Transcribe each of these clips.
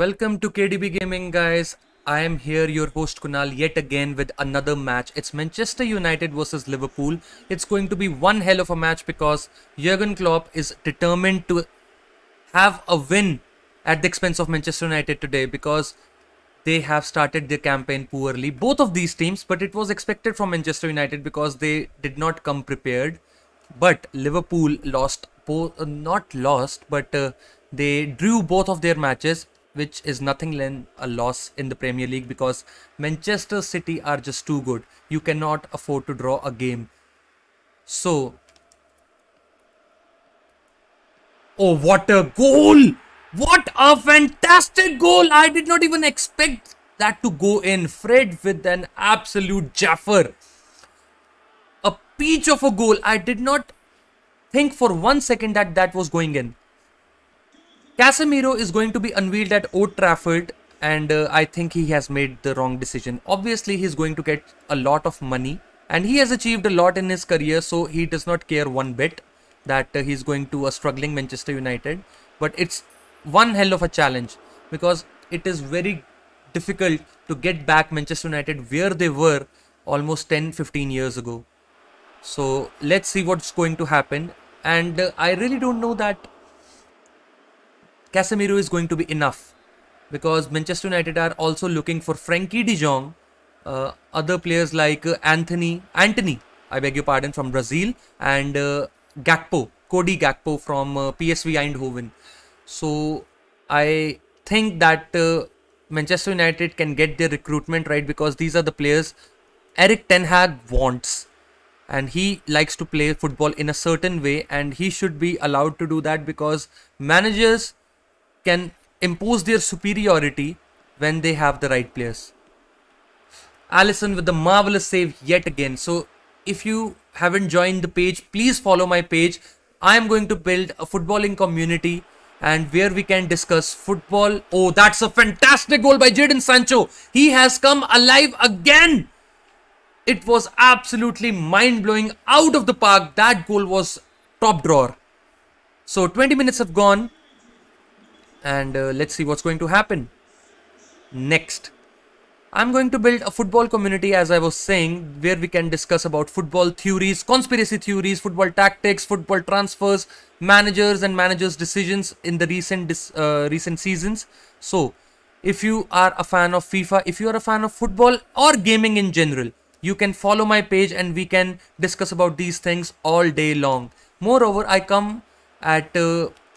Welcome to KDB Gaming, guys. I am here, your host Kunal, yet again with another match. It's Manchester United versus Liverpool. It's going to be one hell of a match because Jurgen Klopp is determined to have a win at the expense of Manchester United today because they have started their campaign poorly, both of these teams, but it was expected from Manchester United because they did not come prepared. But Liverpool lost, they drew both of their matches, which is nothing than a loss in the Premier League because Manchester City are just too good. You cannot afford to draw a game. So, oh, what a goal! What a fantastic goal! I did not even expect that to go in. Fred with an absolute jaffer. A peach of a goal. I did not think for 1 second that that was going in. Casemiro is going to be unveiled at Old Trafford, and I think he has made the wrong decision. Obviously, he's going to get a lot of money and he has achieved a lot in his career, so he does not care one bit that he's going to a struggling Manchester United. But it's one hell of a challenge because it is very difficult to get back Manchester United where they were almost 10-15 years ago. So let's see what's going to happen, and I really don't know that Casemiro is going to be enough because Manchester United are also looking for Frankie De Jong, other players like Anthony from Brazil, and Cody Gakpo from PSV Eindhoven. So I think that Manchester United can get their recruitment right because these are the players Eric Ten Hag wants, and he likes to play football in a certain way, and he should be allowed to do that because managers can impose their superiority when they have the right players. Allison with the marvelous save yet again. So if you haven't joined the page, please follow my page. I am going to build a footballing community and where we can discuss football. Oh, that's a fantastic goal by Jadon Sancho. He has come alive again. It was absolutely mind-blowing, out of the park. That goal was top drawer. So 20 minutes have gone, and let's see what's going to happen next. I'm going to build a football community, as I was saying, where we can discuss about football theories, conspiracy theories, football tactics, football transfers, managers and managers' decisions in the recent seasons. So if you are a fan of FIFA, if you are a fan of football or gaming in general, you can follow my page and we can discuss about these things all day long. Moreover, I come at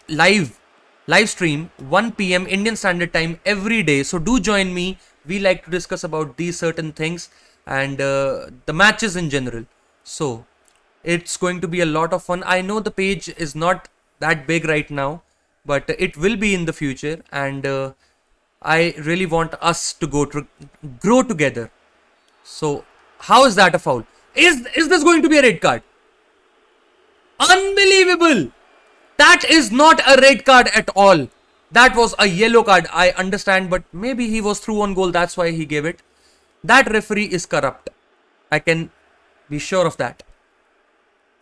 live stream 1 PM Indian Standard Time every day. So do join me. We like to discuss about these certain things and the matches in general. So it's going to be a lot of fun. I know the page is not that big right now, but it will be in the future. And I really want us to grow together. So, how is that a foul? Is this going to be a red card? Unbelievable! That is not a red card at all. That was a yellow card, I understand, but maybe he was through on goal, that's why he gave it. That referee is corrupt. I can be sure of that.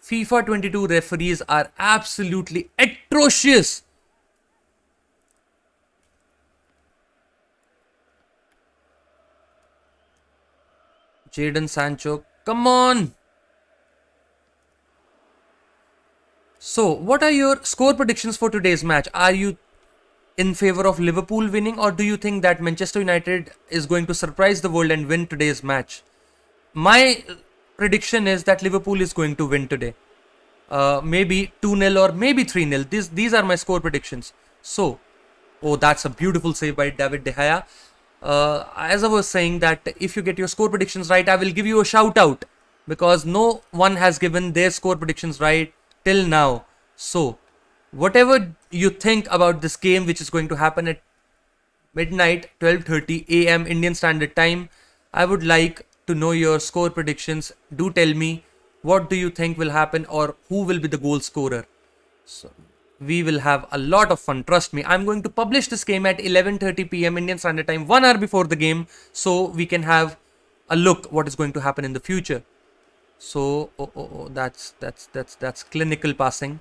FIFA 22 referees are absolutely atrocious. Jadon Sancho, come on. So, what are your score predictions for today's match? Are you in favor of Liverpool winning, or do you think that Manchester United is going to surprise the world and win today's match? My prediction is that Liverpool is going to win today. Maybe 2-0 or maybe 3-0. These are my score predictions. So, oh, that's a beautiful save by David De Gea. As I was saying, that if you get your score predictions right, I will give you a shout out because no one has given their score predictions right till now. So whatever you think about this game, which is going to happen at midnight, 12:30 AM Indian Standard Time, I would like to know your score predictions. Do tell me, what do you think will happen or who will be the goal scorer? So we will have a lot of fun, trust me. I'm going to publish this game at 11:30 PM Indian Standard Time, 1 hour before the game, so we can have a look what is going to happen in the future. So, oh, that's clinical passing.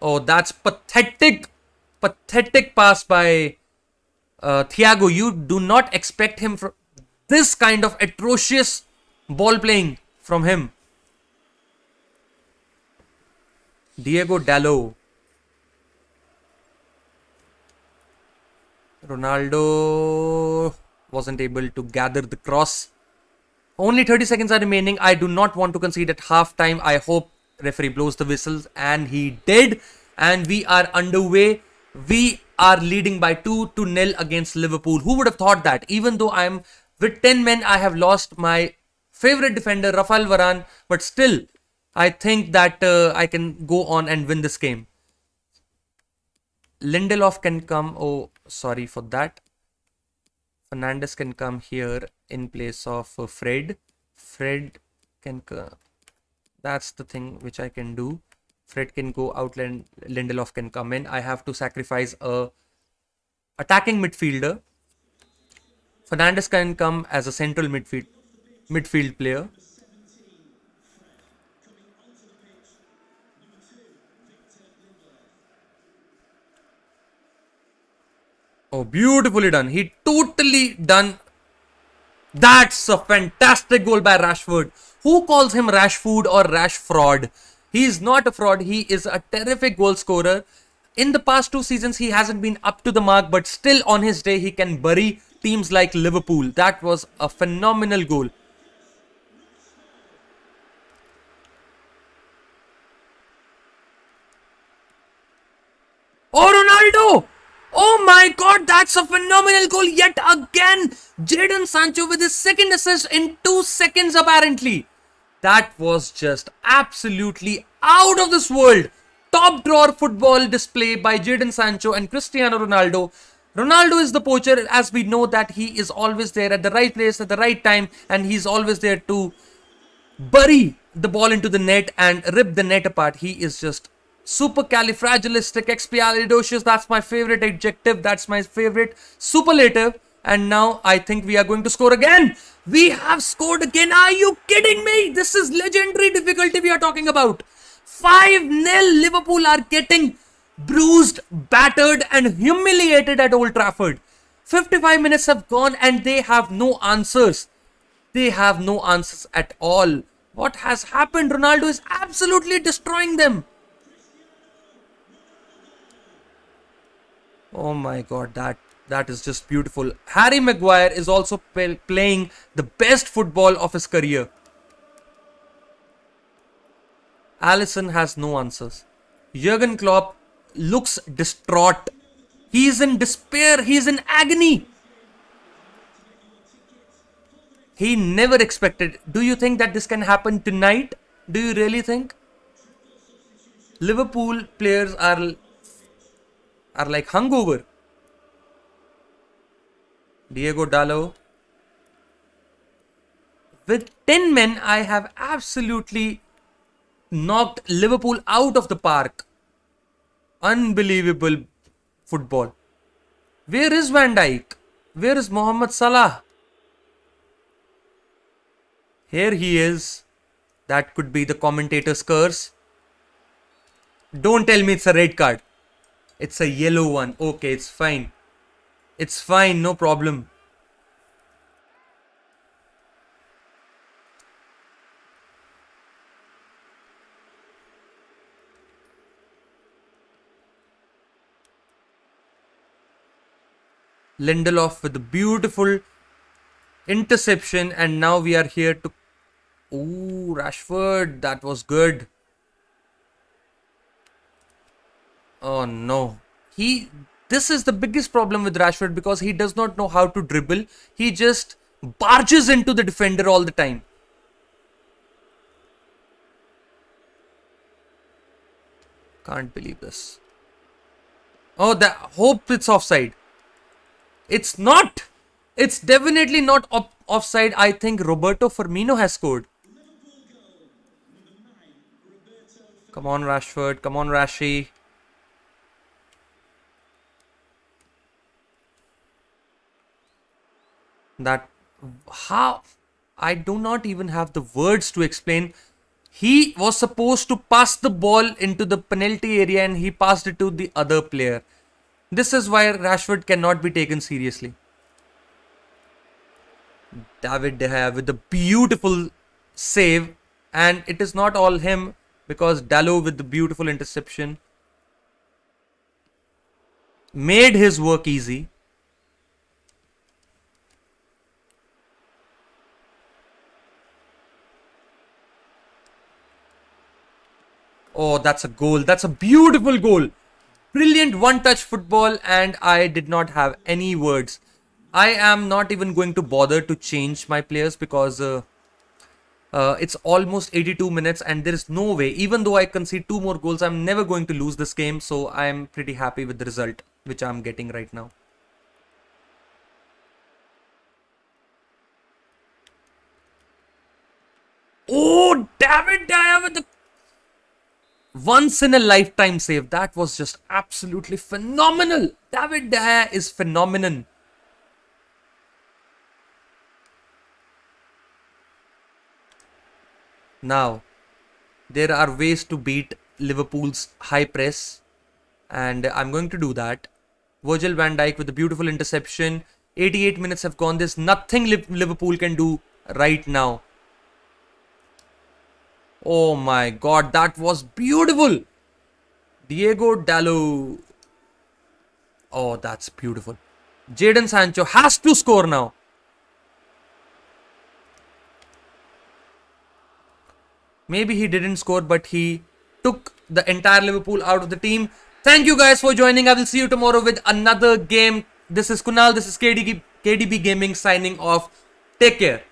Oh, that's pathetic. pathetic pass by Thiago. You do not expect him from this kind of atrocious ball playing from him. Diogo Dalot. Ronaldo wasn't able to gather the cross. Only 30 seconds are remaining. I do not want to concede at half time. I hope referee blows the whistles, and he did. And we are underway. We are leading by 2-0 against Liverpool. Who would have thought that? Even though I'm with 10 men, I have lost my favorite defender, Rafael Varane. But still, I think that I can go on and win this game. Lindelof can come. Oh, sorry for that. Fernandez can come here in place of Fred. Fred can come. That's the thing which I can do. Fred can go out and Lindelof can come in. I have to sacrifice a attacking midfielder. Fernandez can come as a central midfield player. Oh, beautifully done. He totally done. That's a fantastic goal by Rashford. Who calls him Rashford or Rash Fraud? He is not a fraud. He is a terrific goal scorer. In the past two seasons, he hasn't been up to the mark, but still on his day, he can bury teams like Liverpool. That was a phenomenal goal. Oh, Ronaldo! Oh my God, that's a phenomenal goal yet again. Jadon Sancho with his second assist in 2 seconds apparently. That was just absolutely out of this world. Top drawer football display by Jadon Sancho and Cristiano Ronaldo. Ronaldo is the poacher, as we know that he is always there at the right place at the right time, and he's always there to bury the ball into the net and rip the net apart. He is just supercalifragilisticexpialidocious. That's my favorite adjective. That's my favorite superlative. And now I think we are going to score again. We have scored again. Are you kidding me? This is legendary difficulty we are talking about. 5-0. Liverpool are getting bruised, battered and humiliated at Old Trafford. 55 minutes have gone and they have no answers. They have no answers at all. What has happened? Ronaldo is absolutely destroying them. Oh my God, that is just beautiful. Harry Maguire is also playing the best football of his career. Allison has no answers. Jurgen Klopp looks distraught. He is in despair. He is in agony. He never expected. Do you think that this can happen tonight? Do you really think? Liverpool players are like hungover. Diogo Dalot. With 10 men, I have absolutely knocked Liverpool out of the park. Unbelievable football. Where is Van Dijk? Where is Mohamed Salah? Here he is. That could be the commentator's curse. Don't tell me it's a red card. It's a yellow one. Okay, it's fine. It's fine, no problem. Lindelof with a beautiful interception, and now we are here to... Ooh, Rashford, that was good. Oh no, this is the biggest problem with Rashford, because he does not know how to dribble. He just barges into the defender all the time. Can't believe this. Oh, hope it's offside. It's not. It's definitely not offside. I think Roberto Firmino has scored. Come on, Rashford. Come on, Rashi. I do not even have the words to explain. He was supposed to pass the ball into the penalty area and he passed it to the other player. This is why Rashford cannot be taken seriously. David De Gea with a beautiful save, and it is not all him because Dalot with the beautiful interception made his work easy. Oh, that's a goal. That's a beautiful goal. Brilliant one-touch football, and I did not have any words. I am not even going to bother to change my players because it's almost 82 minutes and there is no way. Even though I concede 2 more goals, I'm never going to lose this game. So I'm pretty happy with the result which I'm getting right now. Oh, David De Gea with the once in a lifetime save. That was just absolutely phenomenal. David De Gea is phenomenon. Now, there are ways to beat Liverpool's high press, and I'm going to do that. Virgil van Dijk with a beautiful interception. 88 minutes have gone. There's nothing Liverpool can do right now. Oh my God, that was beautiful. Diogo Dalot. Oh, that's beautiful. Jadon Sancho has to score now. Maybe he didn't score, but he took the entire Liverpool out of the team. Thank you guys for joining. I will see you tomorrow with another game. This is Kunal. This is KDB Gaming signing off. Take care.